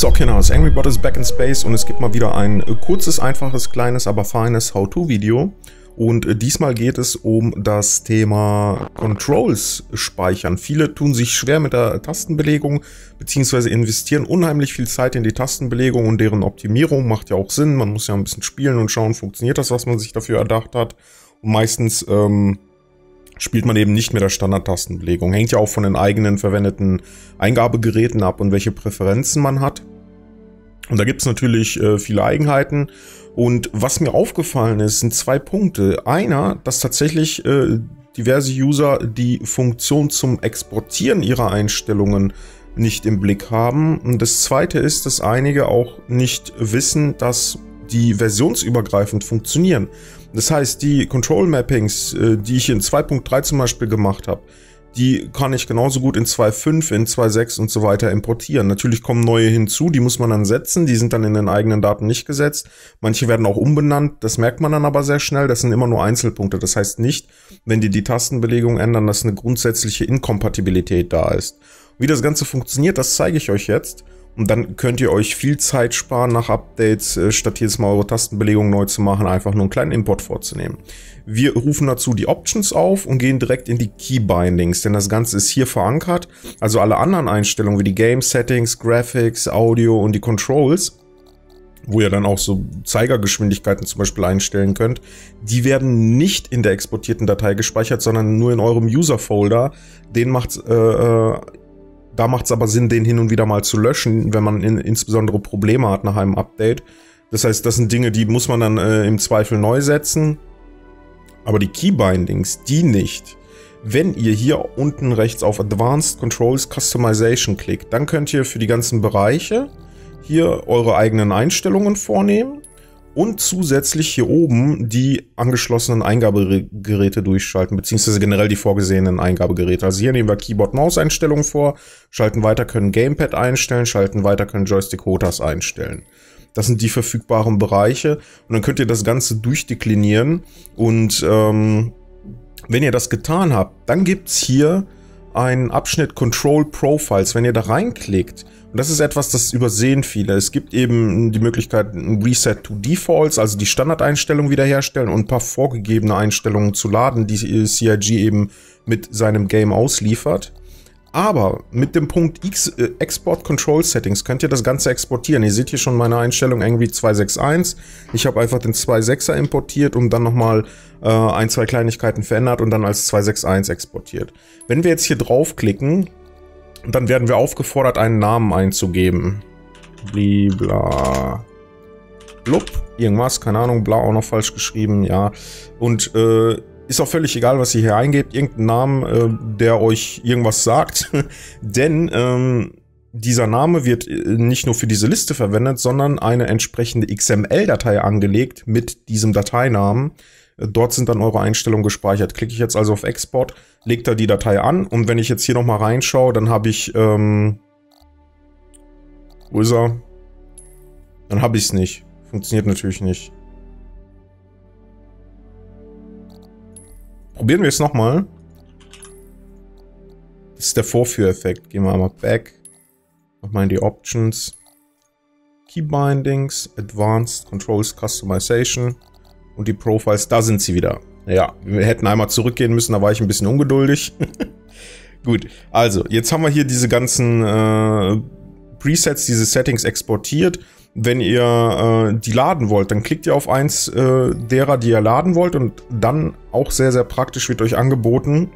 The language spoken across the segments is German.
So, Kinders, angryBOT ist back in space und es gibt mal wieder ein kurzes, einfaches, kleines, aber feines How-To-Video. Und diesmal geht es um das Thema Controls speichern. Viele tun sich schwer mit der Tastenbelegung, beziehungsweise investieren unheimlich viel Zeit in die Tastenbelegung und deren Optimierung. Macht ja auch Sinn, man muss ja ein bisschen spielen und schauen, funktioniert das, was man sich dafür erdacht hat. Und meistens spielt man eben nicht mit der Standard-Tastenbelegung. Hängt ja auch von den eigenen verwendeten Eingabegeräten ab und welche Präferenzen man hat. Und da gibt es natürlich viele Eigenheiten. Und was mir aufgefallen ist, sind zwei Punkte. Einer, dass tatsächlich diverse User die Funktion zum Exportieren ihrer Einstellungen nicht im Blick haben. Und das zweite ist, dass einige auch nicht wissen, dass die versionsübergreifend funktionieren. Das heißt, die Control-Mappings, die ich in 2.3 zum Beispiel gemacht habe, die kann ich genauso gut in 2.5, in 2.6 und so weiter importieren. Natürlich kommen neue hinzu, die muss man dann setzen, die sind dann in den eigenen Daten nicht gesetzt. Manche werden auch umbenannt, das merkt man dann aber sehr schnell, das sind immer nur Einzelpunkte. Das heißt nicht, wenn die die Tastenbelegung ändern, dass eine grundsätzliche Inkompatibilität da ist. Wie das Ganze funktioniert, das zeige ich euch jetzt. Und dann könnt ihr euch viel Zeit sparen nach Updates, statt jedes Mal eure Tastenbelegung neu zu machen, einfach nur einen kleinen Import vorzunehmen. Wir rufen dazu die Options auf und gehen direkt in die Keybindings, denn das Ganze ist hier verankert. Also alle anderen Einstellungen wie die Game Settings, Graphics, Audio und die Controls, wo ihr dann auch so Zeigergeschwindigkeiten zum Beispiel einstellen könnt, die werden nicht in der exportierten Datei gespeichert, sondern nur in eurem User-Folder. Da macht es aber Sinn, den hin und wieder mal zu löschen, wenn man insbesondere Probleme hat nach einem Update. Das heißt, das sind Dinge, die muss man dann im Zweifel neu setzen. Aber die Keybindings, die nicht. Wenn ihr hier unten rechts auf Advanced Controls Customization klickt, dann könnt ihr für die ganzen Bereiche hier eure eigenen Einstellungen vornehmen und zusätzlich hier oben die angeschlossenen Eingabegeräte durchschalten, beziehungsweise generell die vorgesehenen Eingabegeräte. Also hier nehmen wir Keyboard-Maus-Einstellungen vor, schalten weiter, können Gamepad einstellen, schalten weiter, können Joystick-Hotas einstellen. Das sind die verfügbaren Bereiche und dann könnt ihr das Ganze durchdeklinieren. Und wenn ihr das getan habt, dann gibt's hier einen Abschnitt Control Profiles, wenn ihr da reinklickt. Und das ist etwas, das übersehen viele. Es gibt eben die Möglichkeit, ein Reset to Defaults, also die Standardeinstellung wiederherstellen und ein paar vorgegebene Einstellungen zu laden, die CIG eben mit seinem Game ausliefert. Aber mit dem Punkt Export Control Settings könnt ihr das Ganze exportieren. Ihr seht hier schon meine Einstellung irgendwie 261. Ich habe einfach den 2.6er importiert und dann nochmal ein, zwei Kleinigkeiten verändert und dann als 2.6.1 exportiert. Wenn wir jetzt hier draufklicken, dann werden wir aufgefordert, einen Namen einzugeben. Blibla. Blub. Irgendwas, keine Ahnung, bla, auch noch falsch geschrieben, ja. Und ist auch völlig egal, was ihr hier eingebt. Irgendeinen Namen, der euch irgendwas sagt. Denn dieser Name wird nicht nur für diese Liste verwendet, sondern eine entsprechende XML-Datei angelegt mit diesem Dateinamen. Dort sind dann eure Einstellungen gespeichert. Klicke ich jetzt also auf Export, legt da die Datei an. Und wenn ich jetzt hier nochmal reinschaue, dann habe ich... Wo ist er? Dann habe ich es nicht. Funktioniert natürlich nicht. Probieren wir es nochmal. Das ist der Vorführeffekt. Gehen wir einmal back. Nochmal in die Options. Keybindings, Advanced Controls Customization und die Profiles. Da sind sie wieder. Ja, wir hätten einmal zurückgehen müssen, da war ich ein bisschen ungeduldig. Gut, also jetzt haben wir hier diese ganzen Presets, diese Settings exportiert. Wenn ihr die laden wollt, dann klickt ihr auf eins derer, die ihr laden wollt, und dann auch sehr, sehr praktisch wird euch angeboten,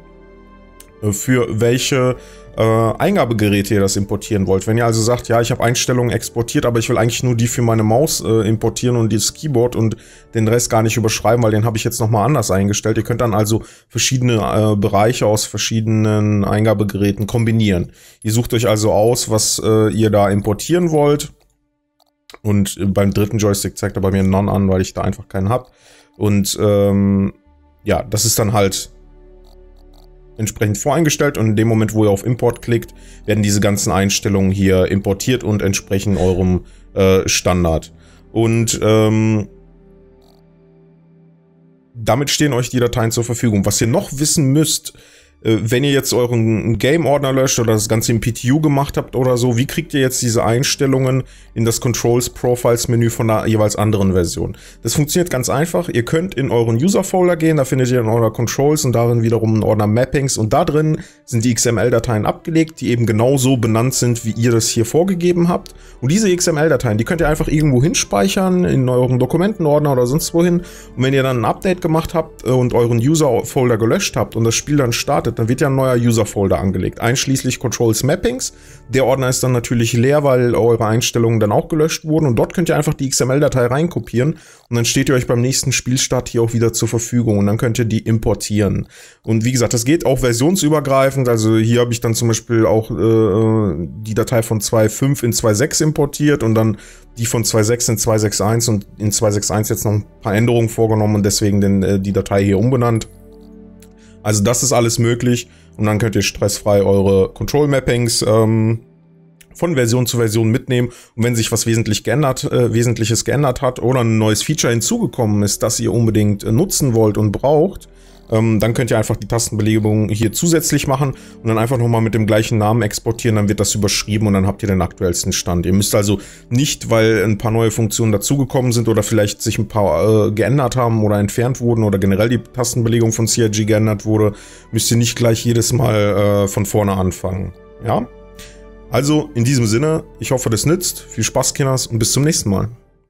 für welche Eingabegeräte ihr das importieren wollt. Wenn ihr also sagt, ja, ich habe Einstellungen exportiert, aber ich will eigentlich nur die für meine Maus importieren und das Keyboard und den Rest gar nicht überschreiben, weil den habe ich jetzt nochmal anders eingestellt. Ihr könnt dann also verschiedene Bereiche aus verschiedenen Eingabegeräten kombinieren. Ihr sucht euch also aus, was ihr da importieren wollt. Und beim dritten Joystick zeigt er bei mir None an, weil ich da einfach keinen habe. Und ja, das ist dann halt entsprechend voreingestellt. Und in dem Moment, wo ihr auf Import klickt, werden diese ganzen Einstellungen hier importiert und entsprechen eurem Standard. Und damit stehen euch die Dateien zur Verfügung. Was ihr noch wissen müsst, wenn ihr jetzt euren Game-Ordner löscht oder das Ganze im PTU gemacht habt oder so, wie kriegt ihr jetzt diese Einstellungen in das Controls-Profiles-Menü von der jeweils anderen Version? Das funktioniert ganz einfach. Ihr könnt in euren User-Folder gehen, da findet ihr einen Ordner Controls und darin wiederum einen Ordner Mappings und da drin sind die XML-Dateien abgelegt, die eben genauso benannt sind, wie ihr das hier vorgegeben habt. Und diese XML-Dateien, die könnt ihr einfach irgendwo hinspeichern, in euren Dokumentenordner oder sonst wohin. Und wenn ihr dann ein Update gemacht habt und euren User-Folder gelöscht habt und das Spiel dann startet, dann wird ja ein neuer User-Folder angelegt, einschließlich Controls Mappings. Der Ordner ist dann natürlich leer, weil eure Einstellungen dann auch gelöscht wurden und dort könnt ihr einfach die XML-Datei reinkopieren und dann steht ihr euch beim nächsten Spielstart hier auch wieder zur Verfügung und dann könnt ihr die importieren. Und wie gesagt, das geht auch versionsübergreifend, also hier habe ich dann zum Beispiel auch die Datei von 2.5 in 2.6 importiert und dann die von 2.6 in 2.6.1 und in 2.6.1 jetzt noch ein paar Änderungen vorgenommen und deswegen die Datei hier umbenannt. Also das ist alles möglich und dann könnt ihr stressfrei eure Control-Mappings von Version zu Version mitnehmen. Und wenn sich was Wesentliches geändert hat oder ein neues Feature hinzugekommen ist, das ihr unbedingt nutzen wollt und braucht, dann könnt ihr einfach die Tastenbelegung hier zusätzlich machen und dann einfach nochmal mit dem gleichen Namen exportieren, dann wird das überschrieben und dann habt ihr den aktuellsten Stand. Ihr müsst also nicht, weil ein paar neue Funktionen dazugekommen sind oder vielleicht sich ein paar geändert haben oder entfernt wurden oder generell die Tastenbelegung von CIG geändert wurde, müsst ihr nicht gleich jedes Mal von vorne anfangen. Ja? Also in diesem Sinne, ich hoffe, das nützt. Viel Spaß, Kinders, und bis zum nächsten Mal.